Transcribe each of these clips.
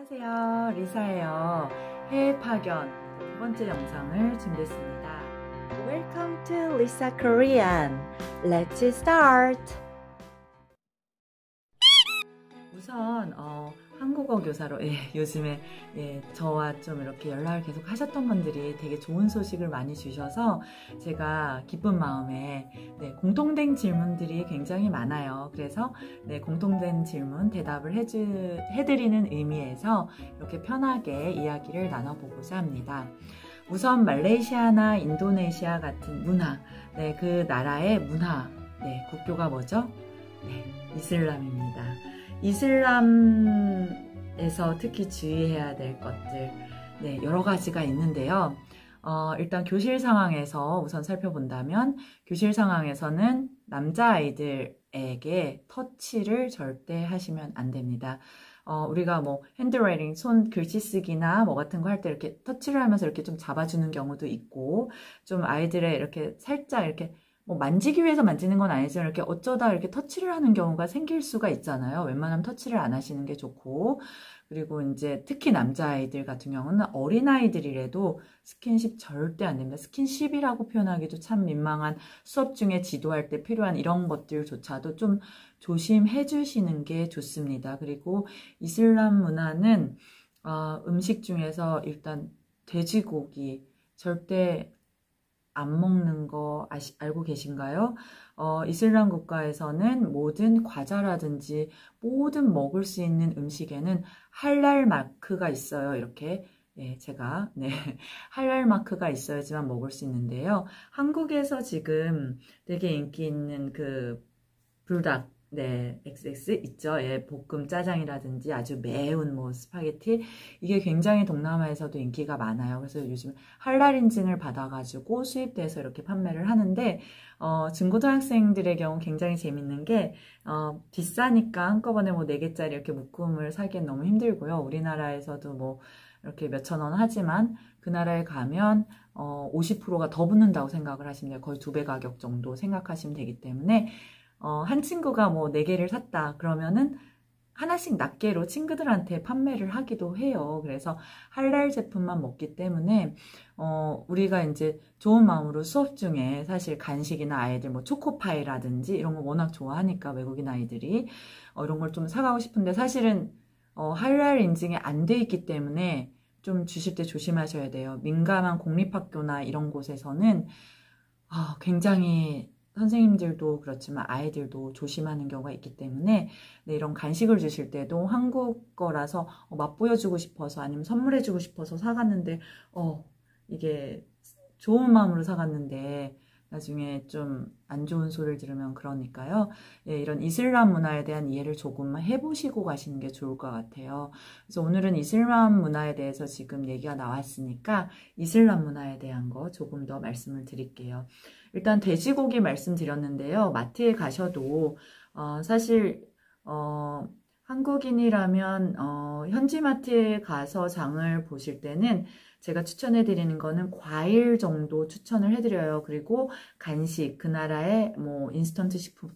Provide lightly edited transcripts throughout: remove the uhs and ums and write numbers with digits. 안녕하세요, 리사예요. 해외 파견 두 번째 영상을 준비했습니다. Welcome to Lisa Korean. Let's start. 우선 한국어 교사로 요즘에 저와 좀 이렇게 연락을 계속 하셨던 분들이 되게 좋은 소식을 많이 주셔서 제가 기쁜 마음에 공통된 질문들이 굉장히 많아요. 그래서 공통된 질문 대답을 해드리는 의미에서 이렇게 편하게 이야기를 나눠보고자 합니다. 우선 말레이시아나 인도네시아 같은 문화, 그 나라의 문화, 국교가 뭐죠? 이슬람입니다. 이슬람에서 특히 주의해야 될 것들 여러 가지가 있는데요. 일단 교실 상황에서 우선 살펴본다면 교실 상황에서는 남자아이들에게 터치를 절대 하시면 안 됩니다. 우리가 뭐 핸드라이팅, 손 글씨 쓰기나 뭐 같은 거 할 때 이렇게 터치를 하면서 이렇게 좀 잡아주는 경우도 있고, 좀 아이들의 이렇게 살짝 이렇게 뭐 만지기 위해서 만지는 건 아니지만 이렇게 어쩌다 이렇게 터치를 하는 경우가 생길 수가 있잖아요. 웬만하면 터치를 안 하시는 게 좋고, 그리고 이제 특히 남자아이들 같은 경우는 어린아이들이라도 스킨십 절대 안 됩니다. 스킨십이라고 표현하기도 참 민망한, 수업 중에 지도할 때 필요한 이런 것들조차도 좀 조심해 주시는 게 좋습니다. 그리고 이슬람 문화는 음식 중에서 일단 돼지고기 절대 안 먹는 거 알고 계신가요? 이슬람 국가에서는 모든 과자라든지 모든 먹을 수 있는 음식에는 할랄 마크가 있어요. 이렇게 할랄 마크가 있어야지만 먹을 수 있는데요. 한국에서 지금 되게 인기 있는 그 불닭 XX 있죠. 볶음 짜장이라든지 아주 매운 뭐 스파게티, 이게 굉장히 동남아에서도 인기가 많아요. 그래서 요즘 할랄 인증을 받아가지고 수입돼서 이렇게 판매를 하는데, 중고등학생들의 경우 굉장히 재밌는 게 비싸니까 한꺼번에 뭐 4개짜리 이렇게 묶음을 사기엔 너무 힘들고요. 우리나라에서도 뭐 이렇게 몇천 원 하지만 그 나라에 가면 50%가 더 붙는다고 생각을 하시면 돼요. 거의 2배 가격 정도 생각하시면 되기 때문에, 한 친구가 뭐 4개를 샀다 그러면은 하나씩 낱개로 친구들한테 판매를 하기도 해요. 그래서 할랄 제품만 먹기 때문에 우리가 이제 좋은 마음으로 수업 중에 사실 간식이나 아이들 뭐 초코파이라든지 이런 거 워낙 좋아하니까 외국인 아이들이 이런 걸 좀 사가고 싶은데, 사실은 할랄 인증이 안 돼 있기 때문에 좀 주실 때 조심하셔야 돼요. 민감한 공립학교나 이런 곳에서는 굉장히 선생님들도 그렇지만 아이들도 조심하는 경우가 있기 때문에, 이런 간식을 주실 때도 한국 거라서 맛보여주고 싶어서 아니면 선물해주고 싶어서 사갔는데, 이게 좋은 마음으로 사갔는데 나중에 좀 안 좋은 소리를 들으면 그러니까요. 이런 이슬람 문화에 대한 이해를 조금만 해보시고 가시는 게 좋을 것 같아요. 그래서 오늘은 이슬람 문화에 대해서 지금 얘기가 나왔으니까 이슬람 문화에 대한 거 조금 더 말씀을 드릴게요. 일단 돼지고기 말씀드렸는데요. 마트에 가셔도 사실 한국인이라면 현지 마트에 가서 장을 보실 때는 제가 추천해 드리는 거는 과일 정도 추천을 해 드려요. 그리고 간식, 그 나라의 뭐 인스턴트 식품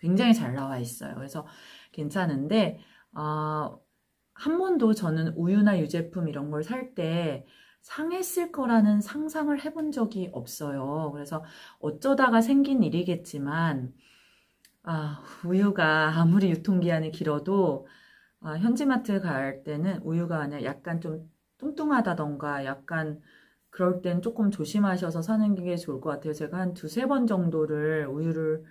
굉장히 잘 나와 있어요. 그래서 괜찮은데, 한 번도 저는 우유나 유제품 이런 걸 살 때 상했을 거라는 상상을 해본 적이 없어요. 그래서 어쩌다가 생긴 일이겠지만, 우유가 아무리 유통기한이 길어도 현지마트 갈 때는 우유가 아니라 약간 좀 뚱뚱하다던가 약간 그럴 땐 조금 조심하셔서 사는 게 좋을 것 같아요. 제가 한 2~3번 정도를 우유를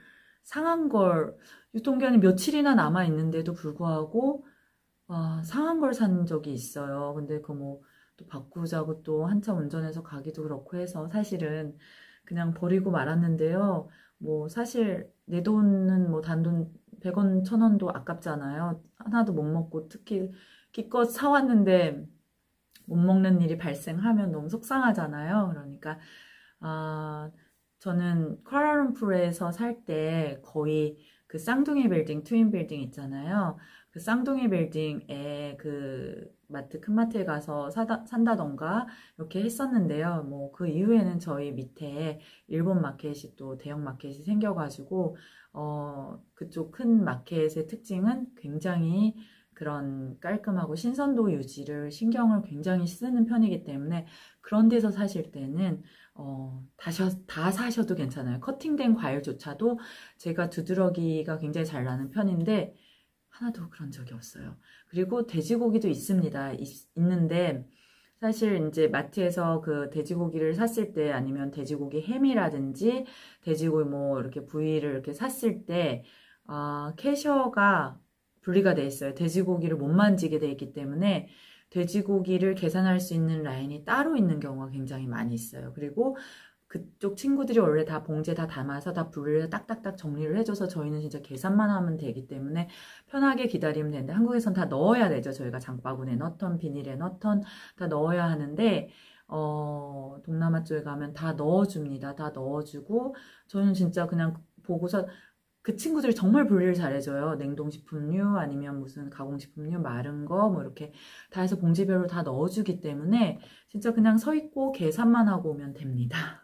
상한 걸, 유통기한이 며칠이나 남아있는데도 불구하고 상한 걸 산 적이 있어요. 근데 그거 뭐 또 바꾸자고 또 한참 운전해서 가기도 그렇고 해서 사실은 그냥 버리고 말았는데요. 뭐 사실 내 돈은 뭐 단돈 100원, 1000원도 아깝잖아요. 하나도 못 먹고, 특히 기껏 사왔는데 못 먹는 일이 발생하면 너무 속상하잖아요. 그러니까 저는 쿠알라룸푸르에서 살 때 거의 그 쌍둥이 빌딩, 트윈 빌딩 있잖아요. 그 쌍둥이 빌딩에 그 마트, 큰 마트에 가서 산다던가 이렇게 했었는데요. 뭐 그 이후에는 저희 밑에 일본 마켓이 또 대형 마켓이 생겨가지고 그쪽 큰 마켓의 특징은 굉장히 그런 깔끔하고 신선도 유지를 신경을 굉장히 쓰는 편이기 때문에 그런 데서 사실 때는 다 사셔도 괜찮아요. 커팅된 과일조차도 제가 두드러기가 굉장히 잘 나는 편인데 하나도 그런 적이 없어요. 그리고 돼지고기도 있습니다. 있는데 사실 이제 마트에서 그 돼지고기를 샀을 때 아니면 돼지고기 햄이라든지 돼지고기 뭐 이렇게 부위를 이렇게 샀을 때 캐셔가 분리가 돼 있어요. 돼지고기를 못 만지게 돼 있기 때문에 돼지고기를 계산할 수 있는 라인이 따로 있는 경우가 굉장히 많이 있어요. 그리고 그쪽 친구들이 원래 다 봉지에 다 담아서 다 분리를 딱딱딱 정리를 해줘서 저희는 진짜 계산만 하면 되기 때문에 편하게 기다리면 되는데, 한국에선 다 넣어야 되죠. 저희가 장바구니에 넣던 비닐에 넣던 다 넣어야 하는데 동남아 쪽에 가면 다 넣어줍니다. 다 넣어주고 저는 진짜 그냥 보고서 그 친구들이 정말 분리를 잘해줘요. 냉동식품류 아니면 무슨 가공식품류 마른 거 뭐 이렇게 다 해서 봉지별로 다 넣어주기 때문에 진짜 그냥 서 있고 계산만 하고 오면 됩니다.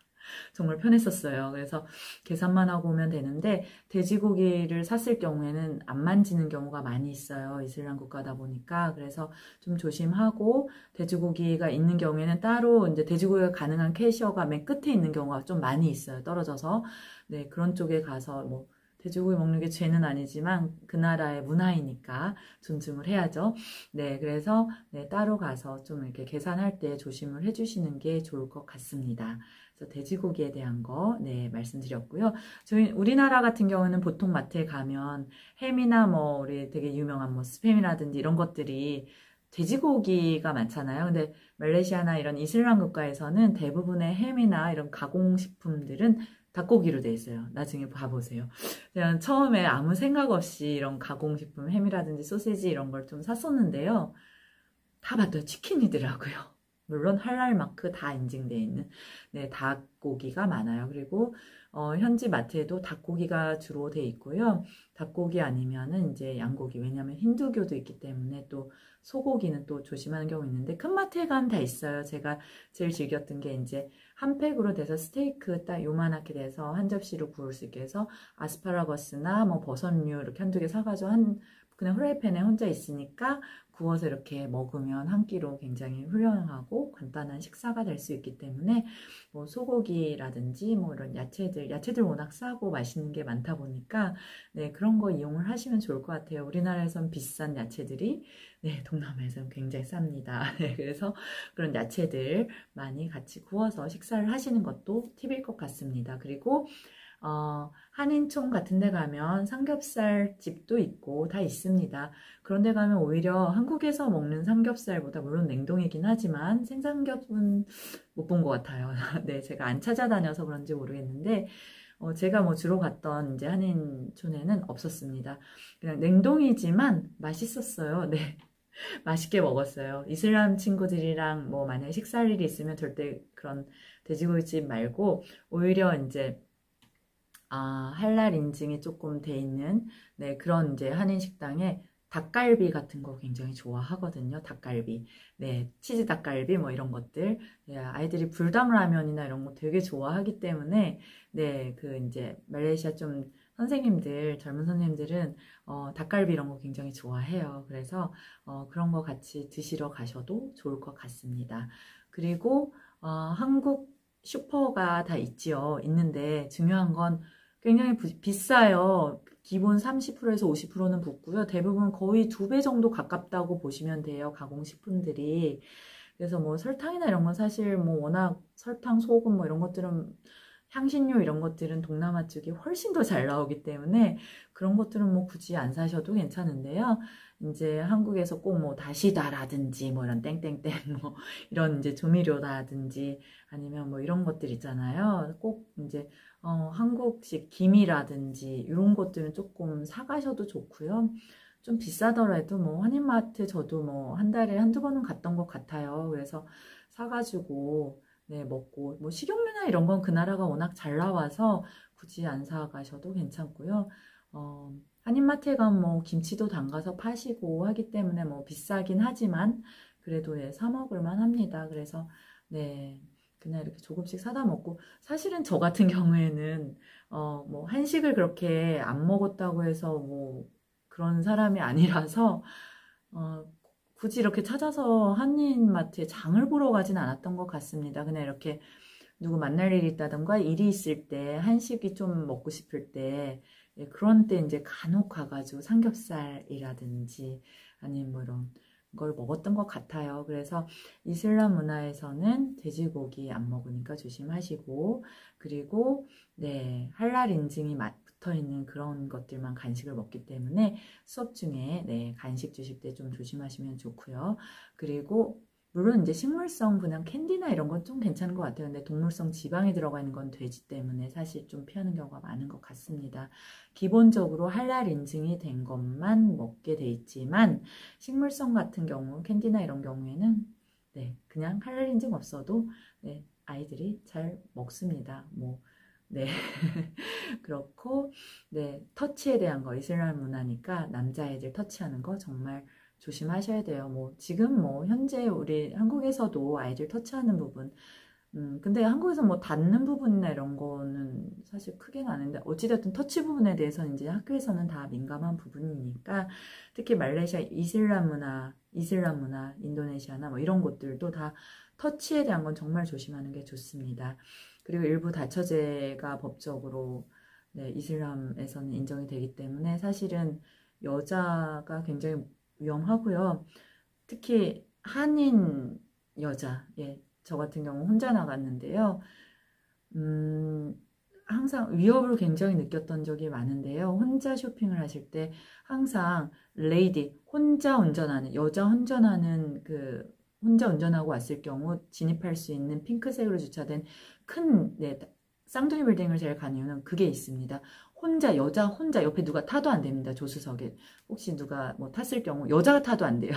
정말 편했었어요. 그래서 계산만 하고 오면 되는데 돼지고기를 샀을 경우에는 안 만지는 경우가 많이 있어요. 이슬람 국가다 보니까. 그래서 좀 조심하고 돼지고기가 있는 경우에는 따로 이제 돼지고기가 가능한 캐셔가 맨 끝에 있는 경우가 좀 많이 있어요. 떨어져서. 네, 그런 쪽에 가서 뭐 돼지고기 먹는 게 죄는 아니지만 그 나라의 문화이니까 존중을 해야죠. 네, 그래서 네, 따로 가서 좀 이렇게 계산할 때 조심을 해주시는 게 좋을 것 같습니다. 그래서 돼지고기에 대한 거 네, 말씀드렸고요. 저희 우리나라 같은 경우는 보통 마트에 가면 햄이나 뭐 우리 되게 유명한 뭐 스팸이라든지 이런 것들이 돼지고기가 많잖아요. 근데 말레이시아나 이런 이슬람 국가에서는 대부분의 햄이나 이런 가공식품들은 닭고기로 돼 있어요. 나중에 봐보세요. 그냥 처음에 아무 생각 없이 이런 가공식품, 햄이라든지 소시지 이런 걸 좀 샀었는데요. 다 봤더니 치킨이더라고요. 물론 할랄 마크 다 인증되어 있는 네, 닭고기가 많아요. 그리고 현지 마트에도 닭고기가 주로 돼 있고요. 닭고기 아니면은 이제 양고기, 왜냐하면 힌두교도 있기 때문에 또 소고기는 또 조심하는 경우 있는데 큰 마트에 가면 다 있어요. 제가 제일 즐겼던 게 이제 한 팩으로 돼서 스테이크 딱 요만하게 돼서 한 접시로 구울 수 있게 해서 아스파라거스나 뭐 버섯류 이렇게 한두 개 사가지고 그냥 후라이팬에 혼자 있으니까 구워서 이렇게 먹으면 한 끼로 굉장히 훌륭하고 간단한 식사가 될 수 있기 때문에 뭐 소고기라든지 뭐 이런 야채들 워낙 싸고 맛있는 게 많다 보니까 네, 그런 거 이용을 하시면 좋을 것 같아요. 우리나라에선 비싼 야채들이 네, 동남아에서는 굉장히 쌉니다. 네, 그래서 그런 야채들 많이 같이 구워서 식사를 하시는 것도 팁일 것 같습니다. 그리고 한인촌 같은 데 가면 삼겹살 집도 있고 다 있습니다. 그런데 가면 오히려 한국에서 먹는 삼겹살보다, 물론 냉동이긴 하지만 생삼겹은 못 본 것 같아요. 네, 제가 안 찾아다녀서 그런지 모르겠는데 제가 뭐 주로 갔던 이제 한인촌에는 없었습니다. 그냥 냉동이지만 맛있었어요. 네. 맛있게 먹었어요. 이슬람 친구들이랑 뭐 만약에 식사할 일이 있으면 절대 그런 돼지고기집 말고 오히려 이제 할랄 인증이 조금 돼 있는 네, 그런 이제 한인 식당에 닭갈비 같은 거 굉장히 좋아하거든요. 닭갈비, 네, 치즈 닭갈비 뭐 이런 것들, 네, 아이들이 불닭 라면이나 이런 거 되게 좋아하기 때문에 네, 그 이제 말레이시아 좀 젊은 선생님들은 닭갈비 이런 거 굉장히 좋아해요. 그래서 그런 거 같이 드시러 가셔도 좋을 것 같습니다. 그리고 한국 슈퍼가 다 있지요. 있는데 중요한 건 굉장히 비싸요. 기본 30%에서 50%는 붙고요. 대부분 거의 2배 정도 가깝다고 보시면 돼요. 가공식품들이. 그래서 뭐 설탕이나 이런 건 사실 뭐 워낙 설탕, 소금 뭐 이런 것들은, 향신료 이런 것들은 동남아 쪽이 훨씬 더 잘 나오기 때문에 그런 것들은 뭐 굳이 안 사셔도 괜찮은데요. 이제 한국에서 꼭 뭐 다시다라든지 뭐 이런 땡땡땡 뭐 이런 이제 조미료라든지 아니면 뭐 이런 것들 있잖아요. 꼭 이제 한국식 김이라든지 이런 것들은 조금 사가셔도 좋고요. 좀 비싸더라도 뭐 한인마트 저도 뭐 한 달에 한두 번은 갔던 것 같아요. 그래서 사가지고 네, 먹고, 뭐, 식용유나 이런 건 그 나라가 워낙 잘 나와서 굳이 안 사가셔도 괜찮고요. 한인마트에 가면 뭐, 김치도 담가서 파시고 하기 때문에 뭐, 비싸긴 하지만, 그래도 네, 사먹을만 합니다. 그래서, 네, 그냥 이렇게 조금씩 사다 먹고, 사실은 저 같은 경우에는, 뭐, 한식을 그렇게 안 먹었다고 해서 뭐, 그런 사람이 아니라서, 굳이 이렇게 찾아서 한인마트에 장을 보러 가진 않았던 것 같습니다. 그냥 이렇게 누구 만날 일이 있다던가 일이 있을 때, 한식이 좀 먹고 싶을 때, 그런 때 이제 간혹 가가지고 삼겹살이라든지 아니면 뭐 이런 걸 먹었던 것 같아요. 그래서 이슬람 문화에서는 돼지고기 안 먹으니까 조심하시고, 그리고 네, 할랄 인증이 붙어 있는 그런 것들만 간식을 먹기 때문에 수업 중에 네, 간식 주실 때 좀 조심하시면 좋고요. 그리고 물론 이제 식물성 분양 캔디나 이런 건 좀 괜찮은 것 같아요. 근데 동물성 지방이 들어가 있는 건 돼지 때문에 사실 좀 피하는 경우가 많은 것 같습니다. 기본적으로 할랄 인증이 된 것만 먹게 돼 있지만, 식물성 같은 경우 캔디나 이런 경우에는 네, 그냥 할랄 인증 없어도 네, 아이들이 잘 먹습니다. 뭐 네, 그렇고 네, 터치에 대한 거, 이슬람 문화니까 남자애들 터치하는 거 정말 조심하셔야 돼요. 뭐 지금 뭐 현재 우리 한국에서도 아이들 터치하는 부분, 근데 한국에서 뭐 닿는 부분이나 이런 거는 사실 크게는 아닌데, 어찌됐든 터치 부분에 대해서는 이제 학교에서는 다 민감한 부분이니까, 특히 말레이시아 이슬람 문화, 인도네시아나 뭐 이런 곳들도 다 터치에 대한 건 정말 조심하는 게 좋습니다. 그리고 일부 다처제가 법적으로 네, 이슬람에서는 인정이 되기 때문에 사실은 여자가 굉장히 위험하고요. 특히 한인 여자, 예, 저 같은 경우 혼자 나갔는데요. 항상 위협을 굉장히 느꼈던 적이 많은데요. 혼자 쇼핑을 하실 때 항상 레이디, 혼자 운전하고 왔을 경우 진입할 수 있는 핑크색으로 주차된 큰 네, 쌍둥이 빌딩을 제일 간 이유는 그게 있습니다. 여자 혼자 옆에 누가 타도 안 됩니다. 조수석에. 혹시 누가 뭐 탔을 경우 여자가 타도 안 돼요.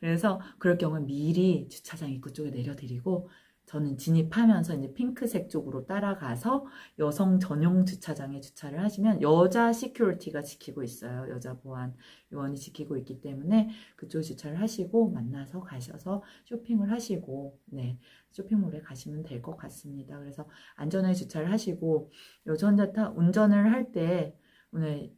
그래서 그럴 경우는 미리 주차장 입구 쪽에 내려드리고, 저는 진입하면서 이제 핑크색 쪽으로 따라가서 여성 전용 주차장에 주차를 하시면 여자 시큐리티가 지키고 있어요. 여자 보안 요원이 지키고 있기 때문에 그쪽에 주차를 하시고 만나서 가셔서 쇼핑을 하시고 네, 쇼핑몰에 가시면 될 것 같습니다. 그래서 안전하게 주차를 하시고, 운전을 할 때 오늘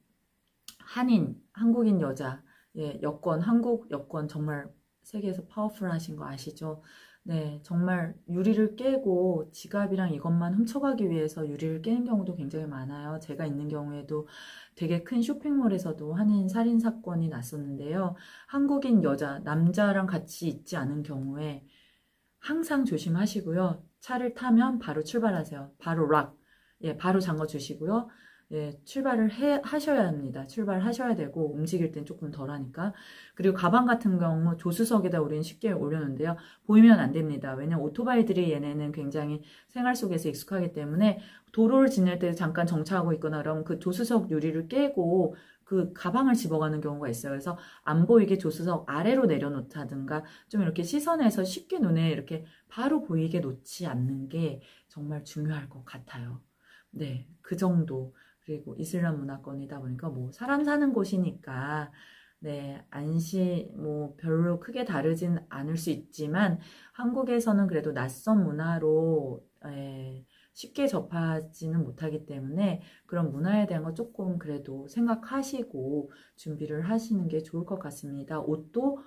한국인 여자, 예, 한국 여권 정말 세계에서 파워풀하신 거 아시죠? 네, 정말 유리를 깨고 지갑이랑 이것만 훔쳐가기 위해서 유리를 깨는 경우도 굉장히 많아요. 제가 있는 경우에도 되게 큰 쇼핑몰에서도 한인 살인 사건이 났었는데요. 한국인 여자, 남자랑 같이 있지 않은 경우에 항상 조심하시고요. 차를 타면 바로 출발하세요. 바로 락, 예, 바로 잠궈 주시고요. 예, 출발을 하셔야 합니다. 출발하셔야 되고, 움직일 땐 조금 덜 하니까. 그리고 가방 같은 경우 조수석에다 우리는 쉽게 올려놓는데요. 보이면 안 됩니다. 왜냐면 오토바이들이 얘네는 굉장히 생활 속에서 익숙하기 때문에 도로를 지날 때 잠깐 정차하고 있거나 그러면 그 조수석 유리를 깨고 그 가방을 집어가는 경우가 있어요. 그래서 안 보이게 조수석 아래로 내려놓다든가 좀 이렇게 시선에서 쉽게 눈에 이렇게 바로 보이게 놓지 않는 게 정말 중요할 것 같아요. 네, 그 정도. 그리고 이슬람 문화권이다 보니까 뭐 사람 사는 곳이니까 네, 뭐 별로 크게 다르진 않을 수 있지만, 한국에서는 그래도 낯선 문화로 쉽게 접하지는 못하기 때문에 그런 문화에 대한 거 조금 그래도 생각하시고 준비를 하시는 게 좋을 것 같습니다. 옷도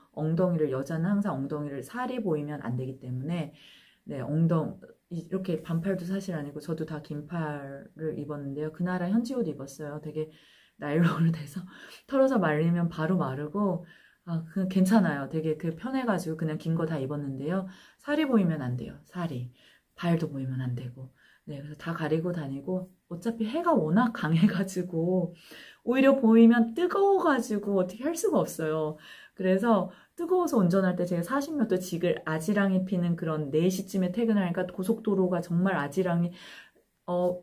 여자는 항상 엉덩이를 살이 보이면 안 되기 때문에 네, 이렇게 반팔도 사실 아니고, 저도 다 긴팔을 입었는데요. 그 나라 현지 옷 입었어요. 되게 나일론으로 돼서 털어서 말리면 바로 마르고, 괜찮아요. 되게 편해가지고 그냥 긴 거 다 입었는데요. 살이 보이면 안 돼요. 살이. 발도 보이면 안 되고. 네, 그래서 다 가리고 다니고, 어차피 해가 워낙 강해가지고, 오히려 보이면 뜨거워가지고 어떻게 할 수가 없어요. 그래서 뜨거워서 운전할 때 제가 40몇 도 지글 아지랑이 피는 그런 4시쯤에 퇴근하니까 고속도로가 정말 아지랑이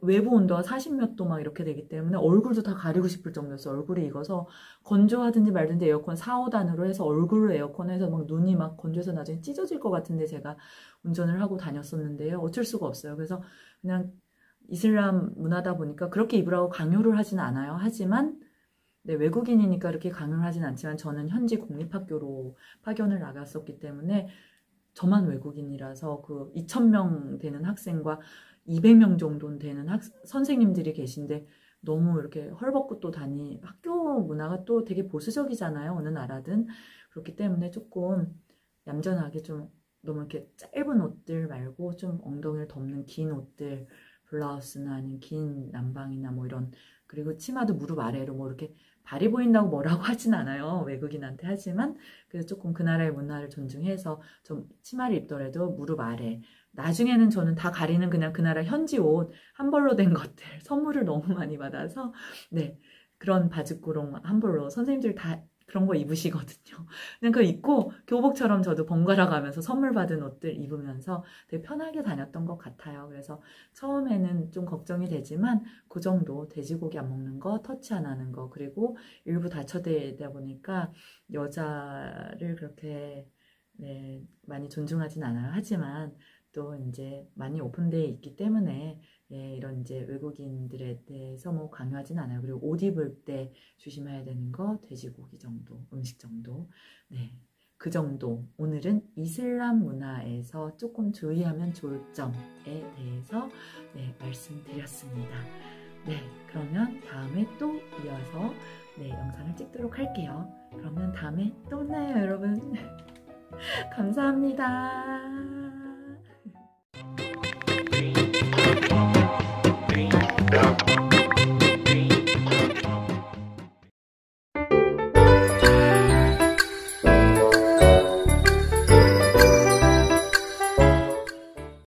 외부 온도가 40몇 도 막 이렇게 되기 때문에 얼굴도 다 가리고 싶을 정도였어요. 얼굴이 익어서 건조하든지 말든지 에어컨 4, 5단으로 해서 얼굴로 에어컨해서 막 눈이 막 건조해서 나중에 찢어질 것 같은데 제가 운전을 하고 다녔었는데요. 어쩔 수가 없어요. 그래서 그냥 이슬람 문화다 보니까 그렇게 입으라고 강요를 하진 않아요. 하지만 네, 외국인이니까 이렇게 강요를 하진 않지만, 저는 현지 공립학교로 파견을 나갔었기 때문에 저만 외국인이라서 2,000명 되는 학생과 200명 정도 되는 선생님들이 계신데, 너무 이렇게 헐벗고 학교 문화가 또 되게 보수적이잖아요. 어느 나라든. 그렇기 때문에 조금 얌전하게 좀 너무 이렇게 짧은 옷들 말고 좀 엉덩이를 덮는 긴 옷들, 블라우스나 아니면 긴 남방이나 뭐 이런, 그리고 치마도 무릎 아래로 뭐 이렇게 발이 보인다고 뭐라고 하진 않아요, 외국인한테. 하지만 그래서 조금 그 나라의 문화를 존중해서 좀 치마를 입더라도 무릎 아래, 나중에는 저는 다 가리는 그냥 그 나라 현지 옷 한 벌로 된 것들 선물을 너무 많이 받아서, 네, 그런 바지고롱 한 벌로 선생님들 다 그런 거 입으시거든요. 그냥 그거 입고 교복처럼 저도 번갈아 가면서 선물 받은 옷들 입으면서 되게 편하게 다녔던 것 같아요. 그래서 처음에는 좀 걱정이 되지만 그 정도 돼지고기 안 먹는 거, 터치 안 하는 거, 그리고 일부 다처되다 보니까 여자를 그렇게, 네, 많이 존중하진 않아요. 하지만 또 이제 많이 오픈되어 있기 때문에, 예, 이런 이제 외국인들에 대해서 뭐 강요하진 않아요. 그리고 옷 입을 때 조심해야 되는 거, 돼지고기 정도, 음식 정도, 네, 그 정도. 오늘은 이슬람 문화에서 조금 주의하면 좋을 점에 대해서, 네, 말씀드렸습니다. 네, 그러면 다음에 또 이어서, 네, 영상을 찍도록 할게요. 그러면 다음에 또 만나요, 여러분. 감사합니다. Yeah.